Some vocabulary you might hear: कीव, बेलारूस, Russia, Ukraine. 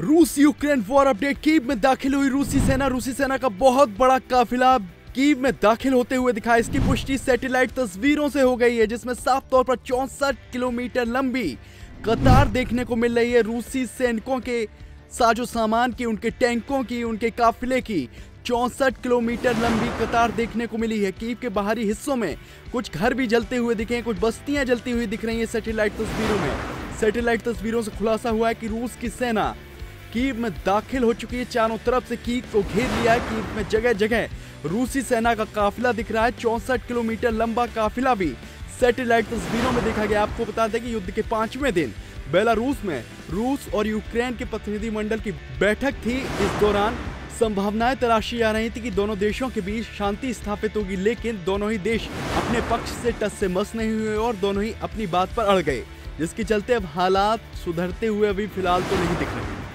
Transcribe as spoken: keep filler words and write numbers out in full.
रूस Ukraine war update. कीव में दाखिल हुई रूसी सेना। रूसी सेना का बहुत बड़ा काफिला कीव में दाखिल होते हुए दिखा। इसकी पुष्टि सैटेलाइट तस्वीरों से हो गई है, जिसमें साफ तौर पर चौंसठ किलोमीटर लंबी कतार देखने को मिल रही है रूसी सैनिकों के साजो सामान की, उनके टैंकों की, उनके काफिले की। चौंसठ किलोमीटर लंबी कतार देखने को मिली है। कीव के बाहरी हिस्सों में कुछ घर भी जलते हुए दिखे, कुछ बस्तियां जलती हुई दिख रही हैं सैटेलाइट तस्वीरों में। सैटेलाइट तस्वीरों से खुलासा हुआ है कि रूस की सेना कीव में दाखिल हो चुकी है। चारों तरफ से कीव को घेर लिया है। कीव में जगह जगह रूसी सेना का काफिला दिख रहा है। चौंसठ किलोमीटर लंबा काफिला भी सैटेलाइट तस्वीरों में देखा गया। आपको बता दें कि युद्ध के पांचवें दिन बेलारूस में रूस और यूक्रेन के प्रतिनिधिमंडल की बैठक थी। इस दौरान संभावनाएं तलाशी जा रही थी कि दोनों देशों के बीच शांति स्थापित होगी, लेकिन दोनों ही देश अपने पक्ष से टस से मस नहीं हुए और दोनों ही अपनी बात पर अड़ गए, जिसके चलते अब हालात सुधरते हुए अभी फिलहाल तो नहीं दिख रहे।